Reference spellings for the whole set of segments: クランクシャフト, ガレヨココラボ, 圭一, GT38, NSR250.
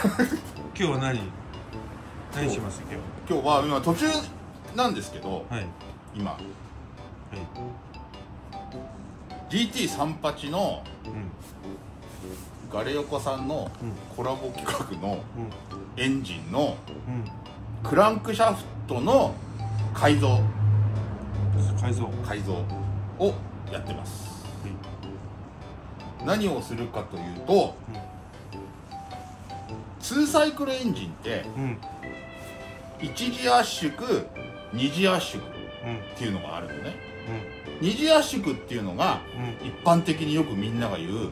今日は何します今日は今途中なんですけど、はい、今、はい、GT38 の、うん、ガレヨコさんのコラボ企画のエンジンのクランクシャフトの改造をやってます。何をするかというと、2サイクルエンジンって1次圧縮2次圧縮っていうのがあるのね。2次圧縮っていうのが一般的によくみんなが言う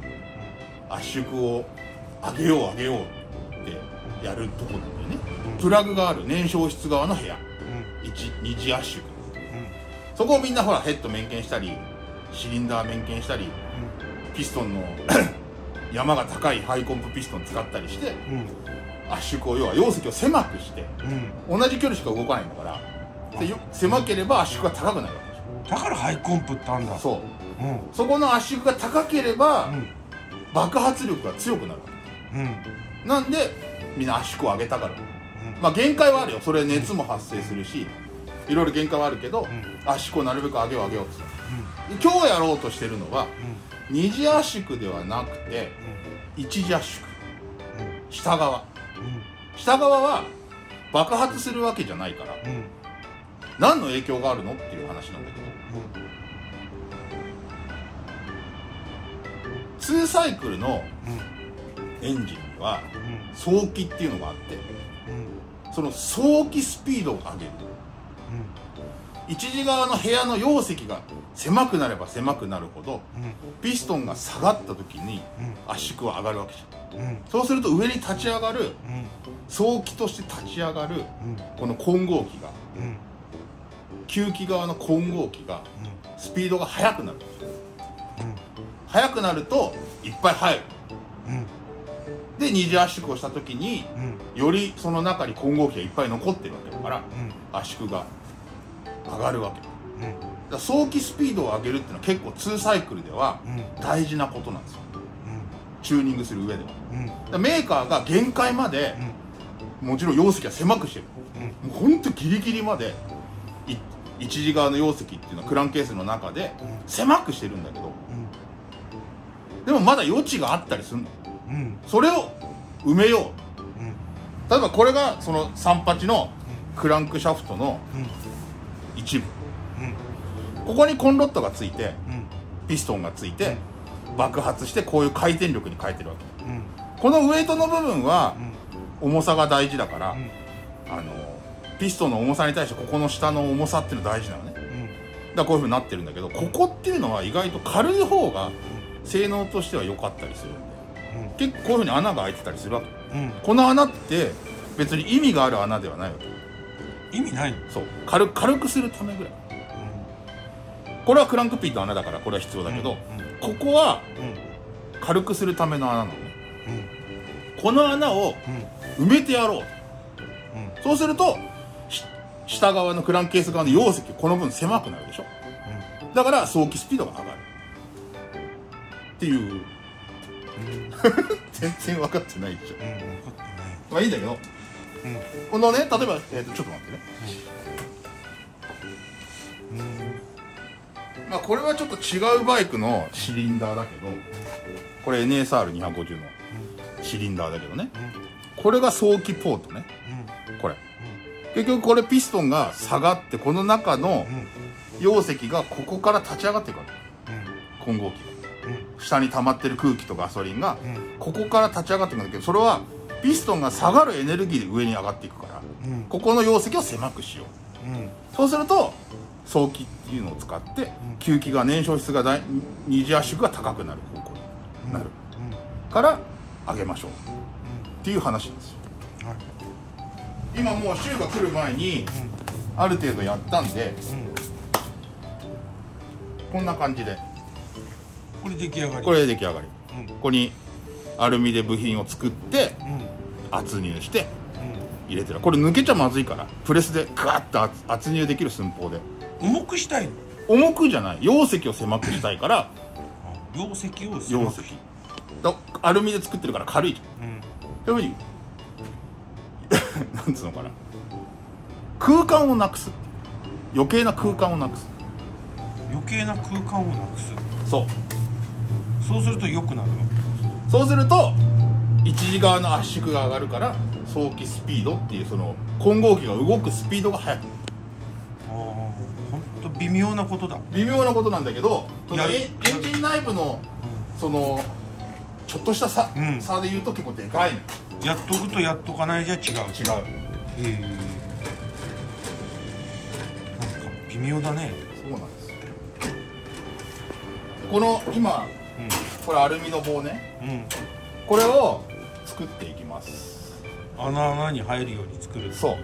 圧縮を上げようってやるところなんだよね。プラグがある燃焼室側の部屋、2次圧縮、そこをみんなほらヘッド面検したりシリンダー面検したりピストンの山が高いハイコンプピストン使ったりして、うん、圧縮を要は容積を狭くして、うん、同じ距離しか動かないんだからで狭ければ圧縮が高くなるわけでしょ。だからハイコンプってあるんだ。そう、うん、そこの圧縮が高ければ、うん、爆発力が強くなるわけ、うん、なんでみんな圧縮を上げたから、うん、まあ限界はあるよ。それ熱も発生するしいろいろ限界はあるけど、うん、圧縮をなるべく上げようって、うん、今日やろうとしてるのは、うん2次圧縮ではなくて1次圧縮、下側は爆発するわけじゃないから、うん、何の影響があるのっていう話なんだけど、うん、2サイクルのエンジンには早期っていうのがあって、うん、その早期スピードを上げる、うん一次側の部屋の容積が狭くなれば狭くなるほど、うん、ピストンが下がった時に圧縮は上がるわけじゃん、うん、そうすると上に立ち上がる、うん、早期として立ち上がる、うん、この混合機が、うん、吸気側の混合機が、うん、スピードが速くなる、うん、速くなるといっぱい入る、うん、で二次圧縮をした時に、うん、よりその中に混合機がいっぱい残ってるわけだから、うん、圧縮が上がるわけ、うん、だ早期スピードを上げるっていうのは結構2サイクルでは大事なことなんですよ、うん、チューニングする上では、うん、だメーカーが限界まで、うん、もちろん容積は狭くしてる、うん、もうほんとギリギリまで一次側の容積っていうのはクランケースの中で狭くしてるんだけど、うん、でもまだ余地があったりするの、うん、それを埋めよう、うん、例えばこれがその38のクランクシャフトの、うん一部、うん、ここにコンロットがついて、うん、ピストンがついて爆発してこういう回転力に変えてるわけ、うん、このウエイトの部分は、うん、重さが大事だから、うん、ピストンの重さに対してここの下の重さっていうの大事なのね、うん、だからこういうふうになってるんだけどここっていうのは意外と軽い方が性能としては良かったりするんで、うん、結構こういうふうに穴が開いてたりするわけ、うん、この穴って別に意味がある穴ではないわけ。意味ないの？そう軽くするためぐらい、うん、これはクランクピンの穴だからこれは必要だけど、うんうん、ここは軽くするための穴なのね、うん、この穴を埋めてやろう、うん、そうすると下側のクランクケース側の容積この分狭くなるでしょ、うん、だから早期スピードが上がるっていう、うん、全然分かってないでしょ、うん、分かってない。まあいいんだけどこのね、例えば、ちょっと待ってね、うん、まあこれはちょっと違うバイクのシリンダーだけどこれ NSR250 のシリンダーだけどね、うん、これが早期ポートね、うん、これ、うん、結局これピストンが下がってこの中の容積がここから立ち上がっていくわけ、うん、混合機が、うん、下に溜まってる空気とガソリンがここから立ち上がっていくんだけどそれはピストンが下がるエネルギーで上に上がっていくから、うん、ここの容積を狭くしよう、うん、そうすると早期っていうのを使って、うん、吸気が燃焼質が二次圧縮が高くなる方向になる、うん、から上げましょう、うん、っていう話なんですよ、はい、今もう週が来る前に、うん、ある程度やったんで、うん、こんな感じでこれ出来上がり、これ出来上がり、うん、ここにアルミで部品を作って、うん、圧入して、うん、入れてる。これ抜けちゃまずいからプレスでガッと圧入できる寸法で重くしたいの？重くじゃない容積を狭くしたいから容積を狭く容積だアルミで作ってるから軽いじゃん、うん、そういうふうになんつうのかな、空間をなくす、余計な空間をなくす、余計な空間をなくす、そうそうすると良くなるの、そうすると一時側の圧縮が上がるから早期スピードっていう、その混合機が動くスピードが速くなる。微妙なことだ、微妙なことなんだけど、エンジン内部のそのちょっとした差、うん、差で言うと結構でかいの。やっとくとやっとかないじゃ違う、違う、なんか微妙だね。そうなんです。この今、うん、これアルミの棒ね、うん、これを作っていきます。穴に入るように作る。そう、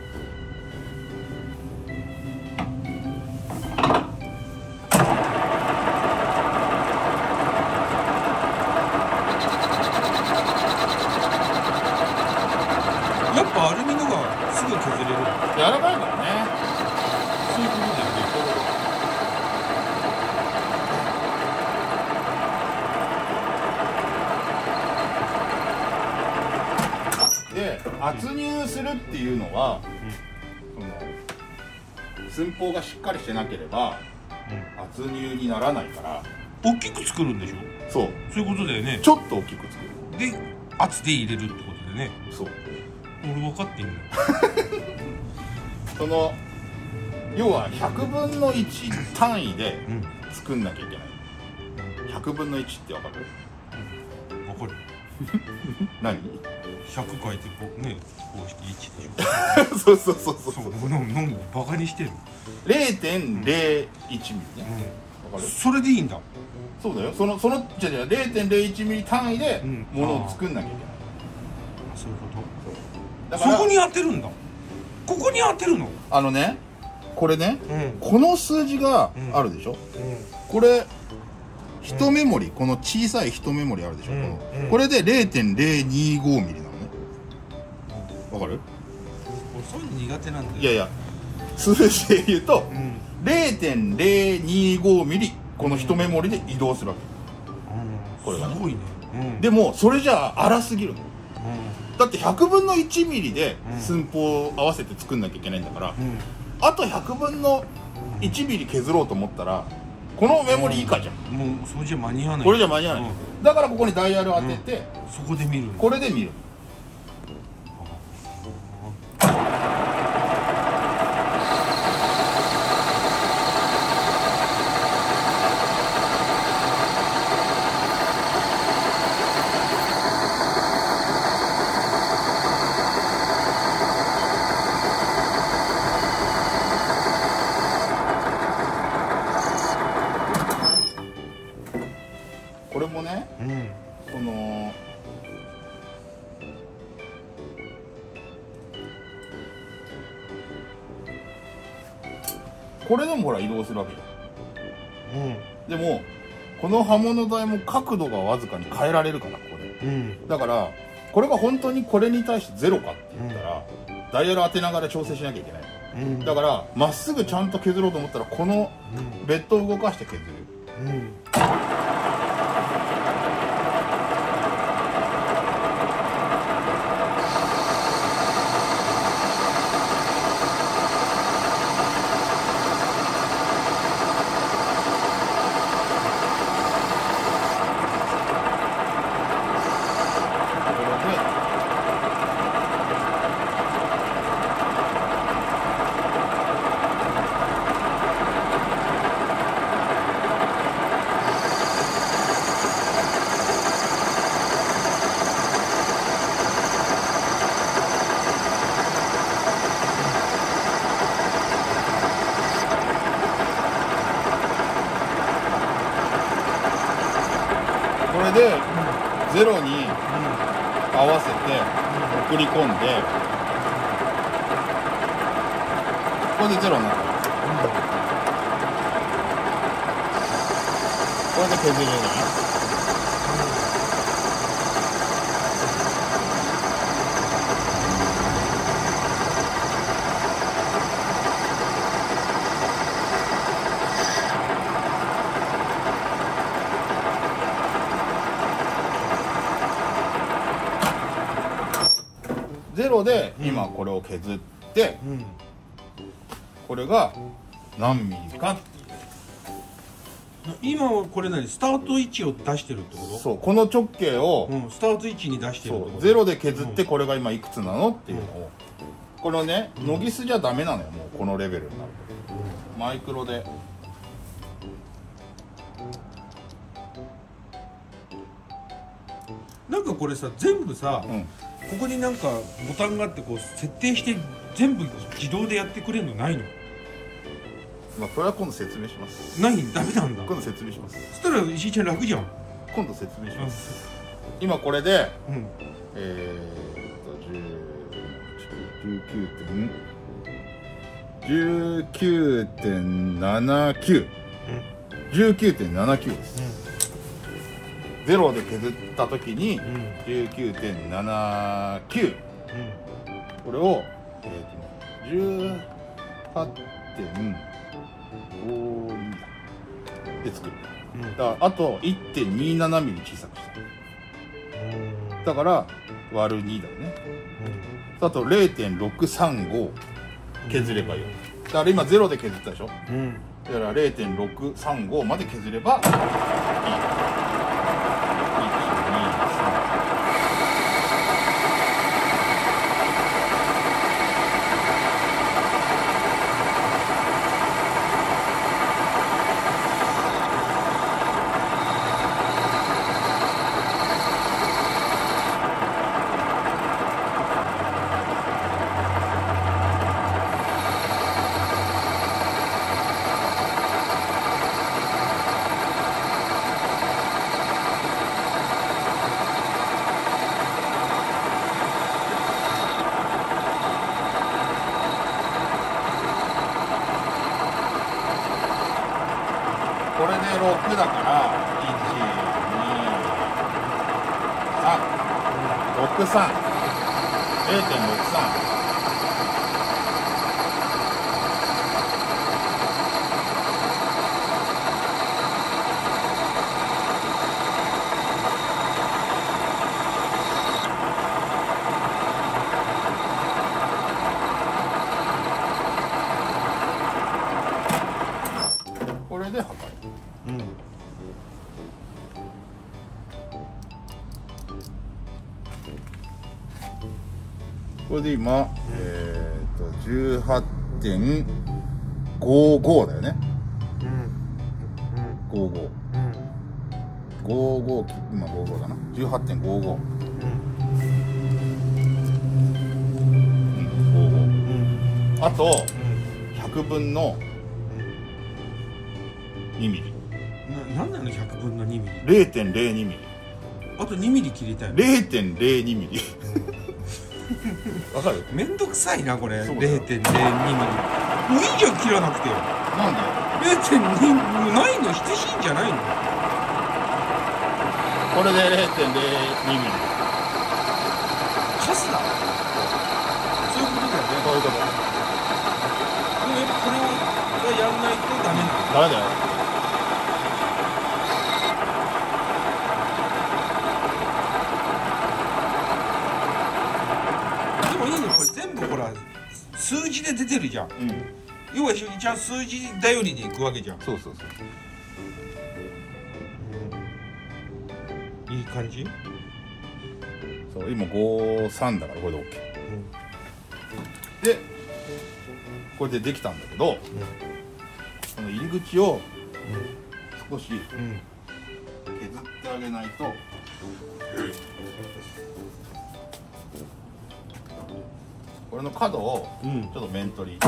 圧入するっていうのは、うん、その寸法がしっかりしてなければ、うん、圧入にならないから。大きく作るんでしょ。そう、そういうことだよね。ちょっと大きく作るで圧で入れるってことでね。そう、俺分かってんだよその要は100分の1単位で作んなきゃいけない。100分の1って分かる？うん、分かる何100回ってね、公式1でしょそうそうそうそうそう、何バカにしてる。 0.01 ミリね、うん、それでいいんだ。そうだよ、そのじゃ 0.01 ミリ単位でものを作んなきゃいけない、うん、そういうこと。そこに当てるんだ。ここに当てるの。あのね、これね、うん、この数字があるでしょ、うんうん、これ一メモリ、この小さい一メモリあるでしょ、うん、これで 0.025 ミリなのね。わかる？俺そういうの苦手なんだよ。いやいや、数字で言うと、うん、0.025 ミリこの一メモリで移動するわけ、うん、これがね、すごいね、うん、でもそれじゃあ荒すぎるの、うん、だって100分の1ミリで寸法を合わせて作んなきゃいけないんだから、うん、あと100分の1ミリ削ろうと思ったらこのメモリ以下じゃん。もうそれじゃ間に合わない。これじゃ間に合わない。だからここにダイヤルを当てて、そこで見る。これで見る。これでもほら移動するわけだ、うん、でもこの刃物台も角度がわずかに変えられるからここで、うん、だからこれが本当にこれに対してゼロかって言ったら、うん、ダイヤル当てながら調整しなきゃいけない、うん、だからまっすぐちゃんと削ろうと思ったらこのベッドを動かして削る、うんうん、で、ゼロに合わせて送り込んで、これでゼロになった、これで削れるじゃない。ゼロで今これを削って、うん、これが何ミリかっていう。今はこれ何、スタート位置を出してるってこと？そう、この直径を、うん、スタート位置に出してるってこと。ゼロで削ってこれが今いくつなのっていうのを、これね、ノギスじゃダメなのよ、もうこのレベルになると、うん、マイクロで。なんかこれさ、全部さ、うん、ここになんかボタンがあってこう設定して全部自動でやってくれるのないの？まあこれは今度説明します。ない？ダメなんだ。今度説明します。そしたら石井ちゃん楽じゃん。今度説明します。今これで、うん、19.79 19.79 です、うん、ゼロで削った時に 19.79、うん、これを、18.52 で作る、うん、だからあと 1.27 ミリ小さくしてる、うん、だから割る2だよね、うん、あと 0.635 削ればいい。だから今ゼロで削ったでしょ、うん、だから 0.635 まで削ればいい。これで6だから12363 0.63。これで測る。うん、これで今、18.55 だよね、うん、55、うん、55、今55だな、18.55、うん、55、あと、うん、100分の2ミリ。なんなの100分の2ミリ。 0.02 ミリ。あと2ミリ切りたい。 0.02 ミリ。わかる？めんどくさいなこれ。 0.02 ミリ。もういいじゃん切らなくて。なんで 0.2 ないの？等しいんじゃないの？これで 0.02 ミリ。カスだ。そういうことだよね。そういうこと。でもやっぱこれはやんないとダメなの。ダメだよ。数字で出てるじゃん、うん、要は一緒にちゃん数字頼りにいくわけじゃん。そうそうそう、いい感じ。そう今53だからこれで OK、うん、でこれでできたんだけど、うん、この入り口を少し削ってあげないと、これの角をちょっと面取り、うん、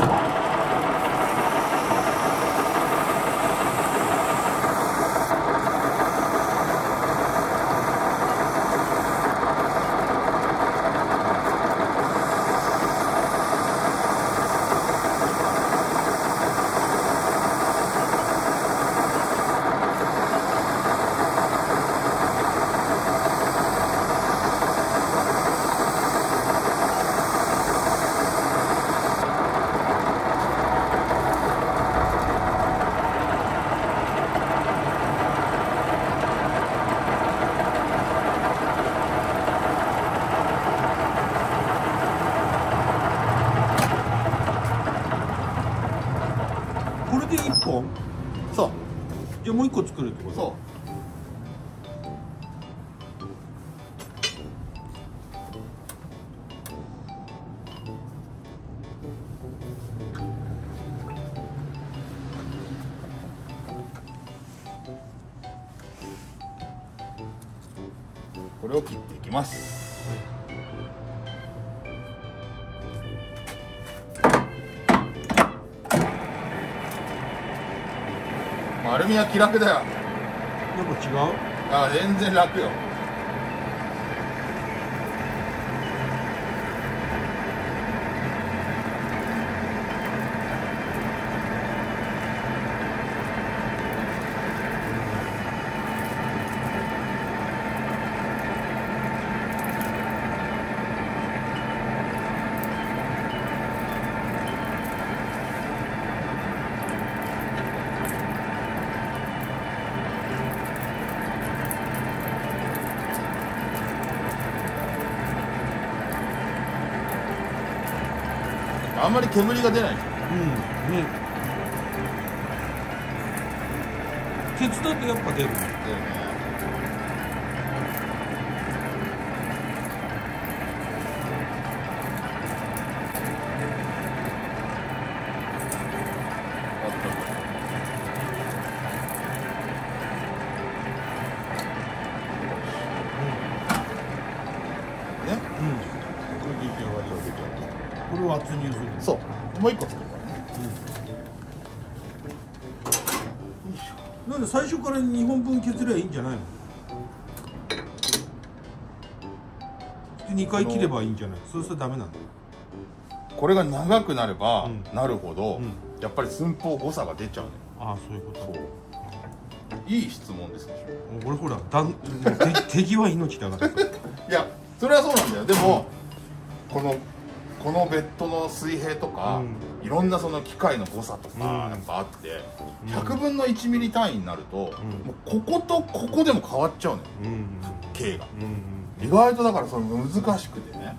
じゃあもう一個作るってこと？そう、これを切っていきます。アルミは気楽だよ。なんか違う？ああ、全然楽よ。あんまり煙が出ない。うんね。鉄だとやっぱ出るんだよね。ね。うん。これでいけばいいわけじゃん。これを圧入する。そう。もう一個作るからね。うん、なんで最初から2本分削ればいいんじゃないの？2回切ればいいんじゃない？そうするとダメなんだよ。これが長くなればなるほど、やっぱり寸法誤差が出ちゃうね。ああ、そういうこと。そう。いい質問ですでしょ。俺ほら敵は命だから。いや、それはそうなんだよ。でもこのベッドの水平とか、いろんなその機械の誤差とかなんかあって、100分の1ミリ単位になると、もうこことここでも変わっちゃうのよ、径が。意外とだからそれ難しくてね、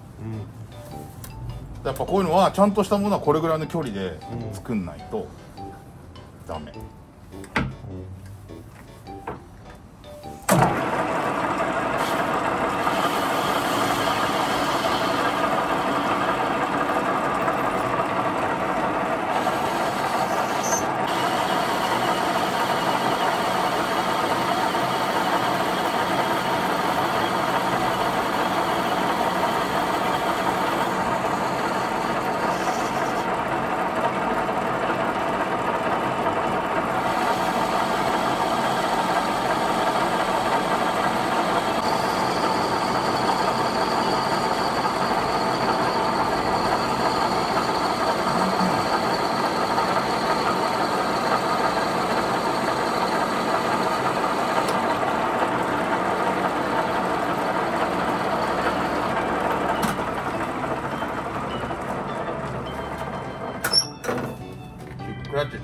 やっぱこういうのはちゃんとしたものはこれぐらいの距離で作んないとダメ。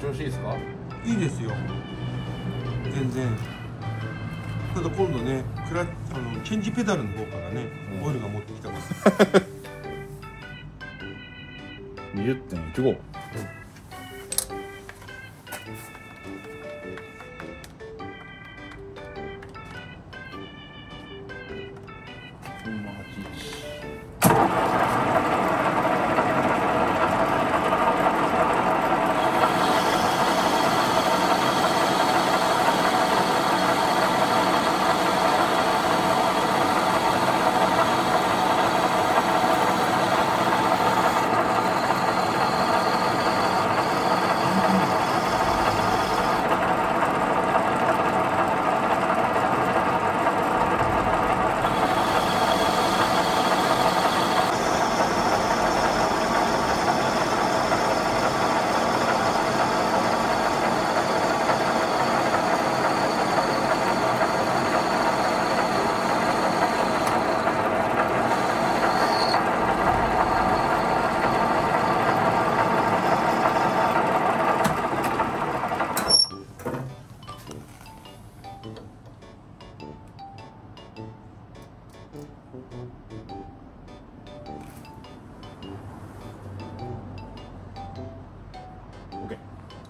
調子いいですか？いいですよ。全然。ただ今度ね、チェンジペダルの方からね、オイルが持ってきたから。20.15。う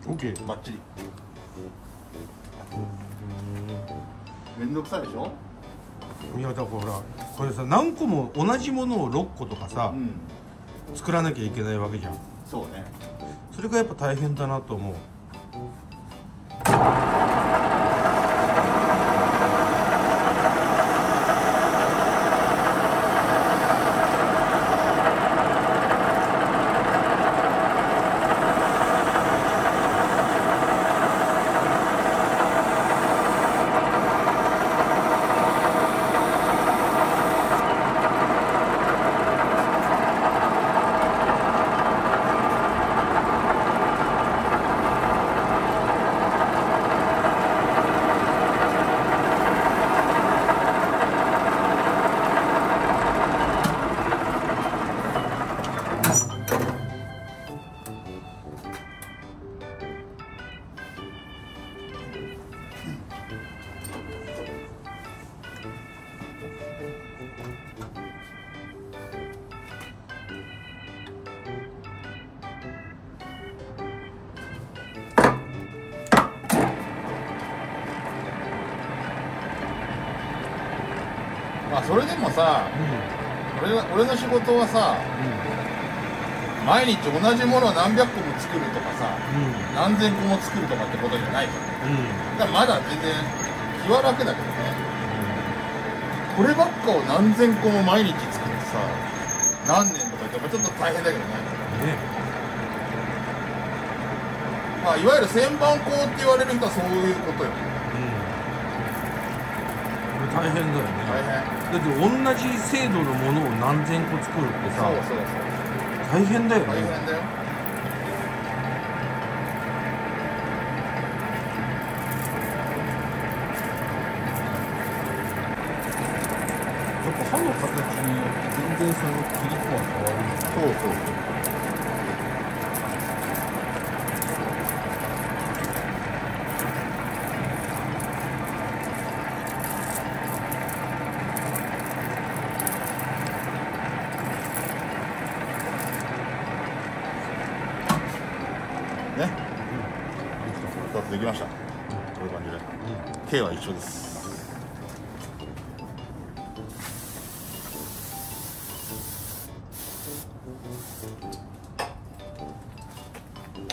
ん、オッケー、バッチリ。んどくさいでしょ。いやだからほらこれさ何個も同じものを6個とかさ、うん、作らなきゃいけないわけじゃん。そうね。それがやっぱ大変だなと思う。まあそれでもさ、うん、俺の仕事はさ、うん、毎日同じものを何百個も作るとかさ、うん、何千個も作るとかってことじゃないじゃん、うん、だからまだ全然気は楽だけどね、うん、こればっかを何千個も毎日作ってさ何年とかってちょっと大変だけどね、まあ、いわゆる旋盤工って言われる人はそういうことよ、うん、これ大変だよね。大変だって同じ精度のものを何千個作るってさ、大変だよね。大変だよ。やっぱ刃の形によって全然その切り方は変わる。そうそうそう。できました。こういう感じで。径は一緒です。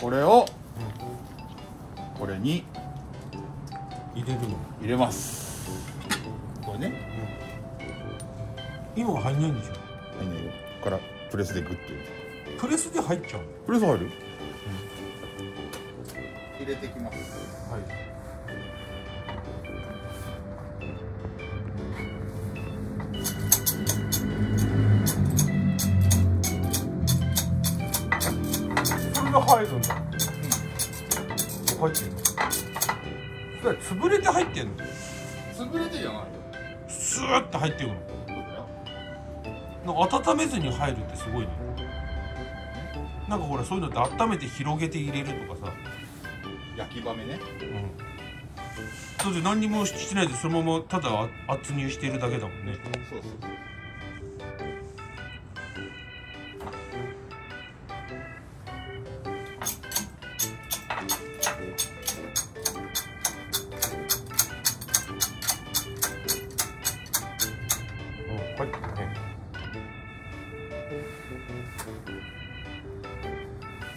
これを。これに。入れます。これね。今は入んないんでしょ。入んないよ。ここからプレスでグッと入れて。プレスで入っちゃう。プレス入る。入れてきます。はい。これが入るんだ。うん、入ってる。それは潰れて入ってるの？潰れてじゃないよ。スーッと入ってるの。なんか温めずに入るってすごいね。なんかほらそういうのって温めて広げて入れるとかさ。焼きばめね。うん。そうで何にもしてないでそのままただ圧入しているだけだもんね。そうそうそう。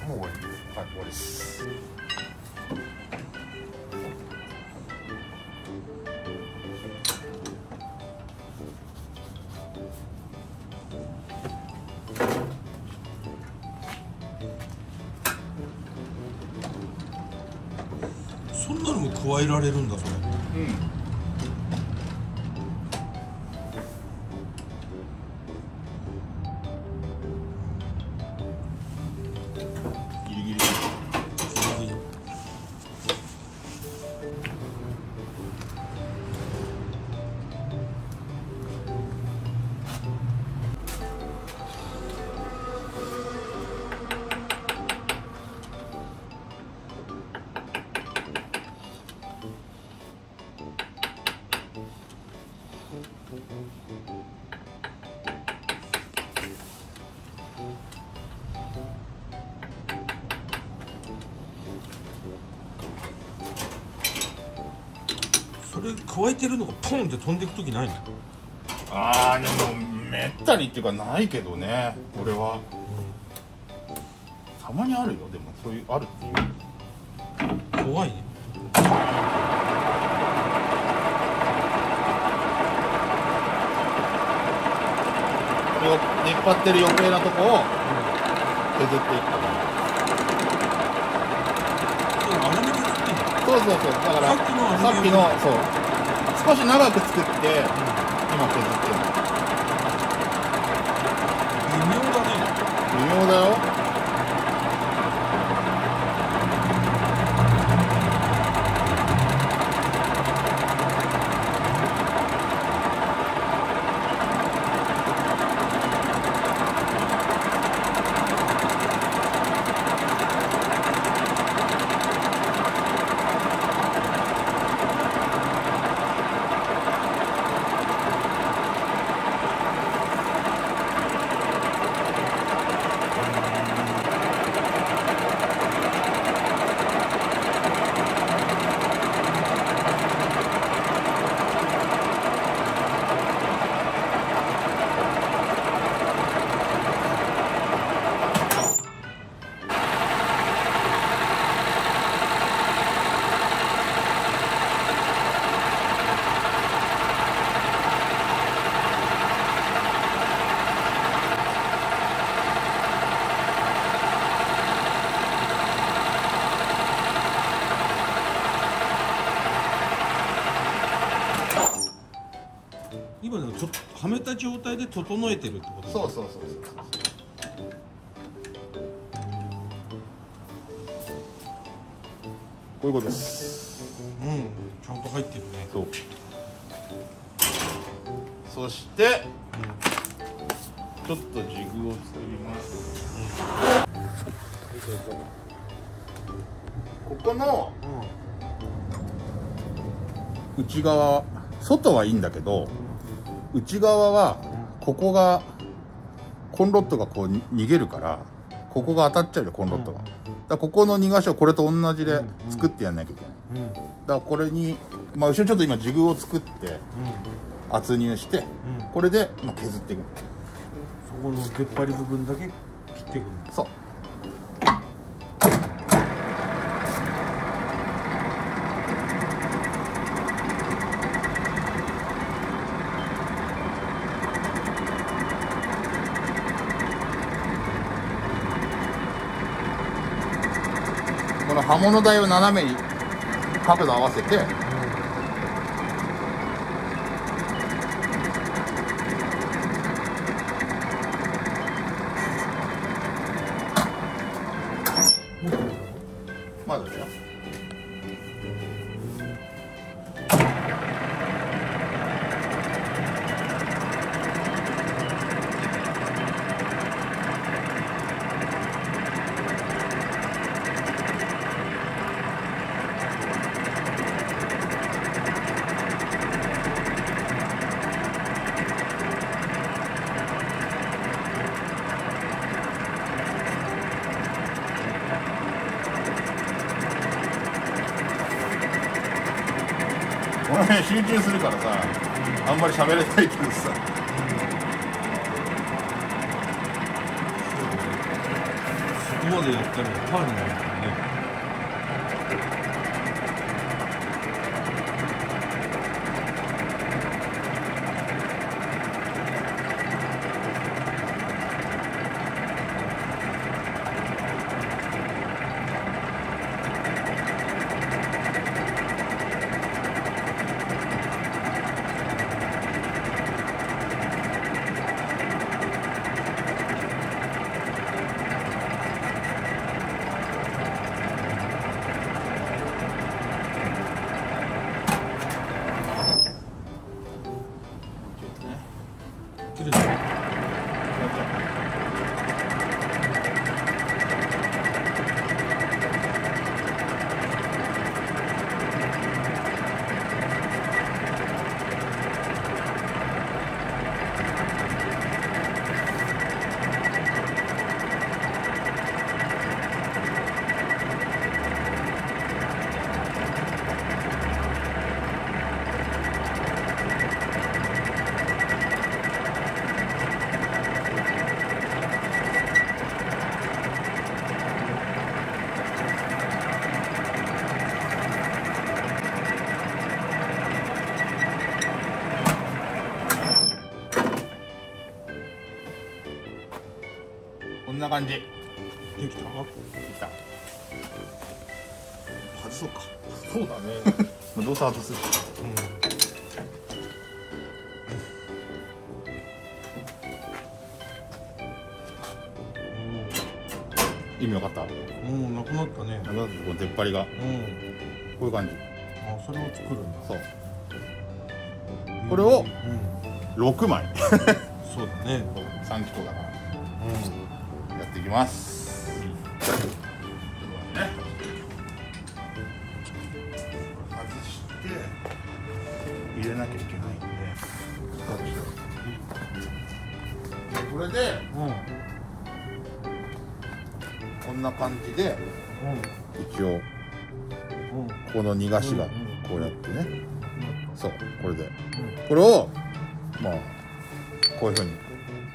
もう終わりです。はい、終わりです。そんなのも加えられるんだそれ。うん。れ加えてるのがポンって飛んでいく時ないの？ああ、でもめったにっていうかないけどね、俺は、うん、たまにあるよ。でもそういうあるっていう怖いね。出っ張ってる余計なとこを削っていったから、そうそうそう、だからさっきのそう少し長く作って今削ってる。微妙だね。微妙だよ。はめた状態で整えてるってことですか？そうそうそうそう。こういうことです。うん、ちゃんと入ってるね。そう。そして、ちょっとジグを作ります。ここの、内側、外はいいんだけど、内側はここがコンロットがこう逃げるから、ここが当たっちゃうよ、コンロットが。だからここの2箇所これと同じで作ってやんなきゃいけない。だからこれに、まあ、後ろちょっと今ジグを作って圧入して、これで削っていく。そこの出っ張り部分だけ切っていくんだ。そう。この刃物台を斜めに角度合わせて、まだだよ。この辺集中するからさ、あんまり喋れないけどさ。そこまでやったらパーになるからね。んな感じできた外そうか。そうだねどうせ外す、意味わかった。もうなくなったね。この出っ張りが、こういう感じ。あ、それを作るんだ。そう。これを6枚。そうだね。3機構だから。やっていきます。外して入れなきゃいけないんで。これで。こんな感じで、一応この逃がしがこうやってね、そうこれでこれをまあこういうふうに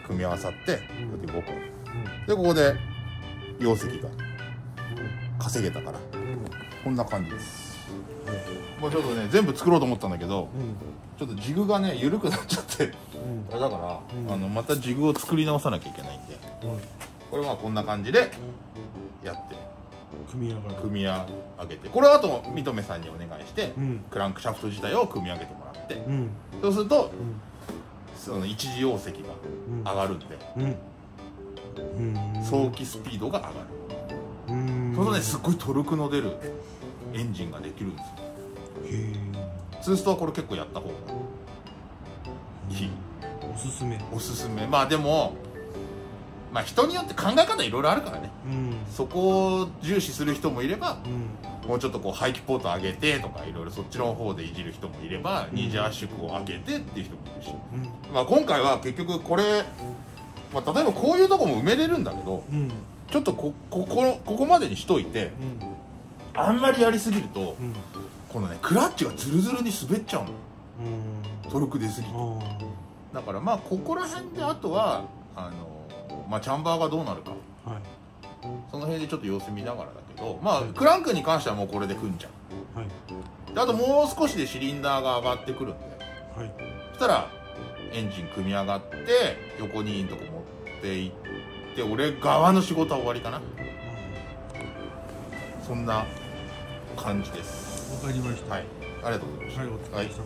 組み合わさって5個で、ここで容積が稼げたからこんな感じです。まあちょっとね全部作ろうと思ったんだけど、ちょっとジグがね緩くなっちゃってあれだから、またジグを作り直さなきゃいけないんで、これはこんな感じでやって組み上げて、これはあと三留さんにお願いしてクランクシャフト自体を組み上げてもらって、そうするとその一次容積が上がるんで早期スピードが上がる。そうするとねすっごいトルクの出るエンジンができるんですよ。ツーストはこれ結構やった方がいい。おすすめまあでもまあ人によって考え方いろいろあるからね、そこを重視する人もいれば、もうちょっとこう排気ポート上げてとかいろいろそっちの方でいじる人もいれば、二次圧縮を上げてっていう人もいるし、まあ今回は結局これ、まあ、例えばこういうとこも埋めれるんだけど、ちょっとここまでにしといて、あんまりやりすぎると、このねクラッチがズルズルに滑っちゃうの、トルク出すぎて。だからまあここら辺であとはまあチャンバーがどうなるか、その辺でちょっと様子見ながらだけど、まあクランクに関してはもうこれで組んじゃう、であともう少しでシリンダーが上がってくるんで、そしたらエンジン組み上がって横にいいとこ持っていって、俺側の仕事は終わりかな、そんな感じです。わかりました。はい、ありがとうございました。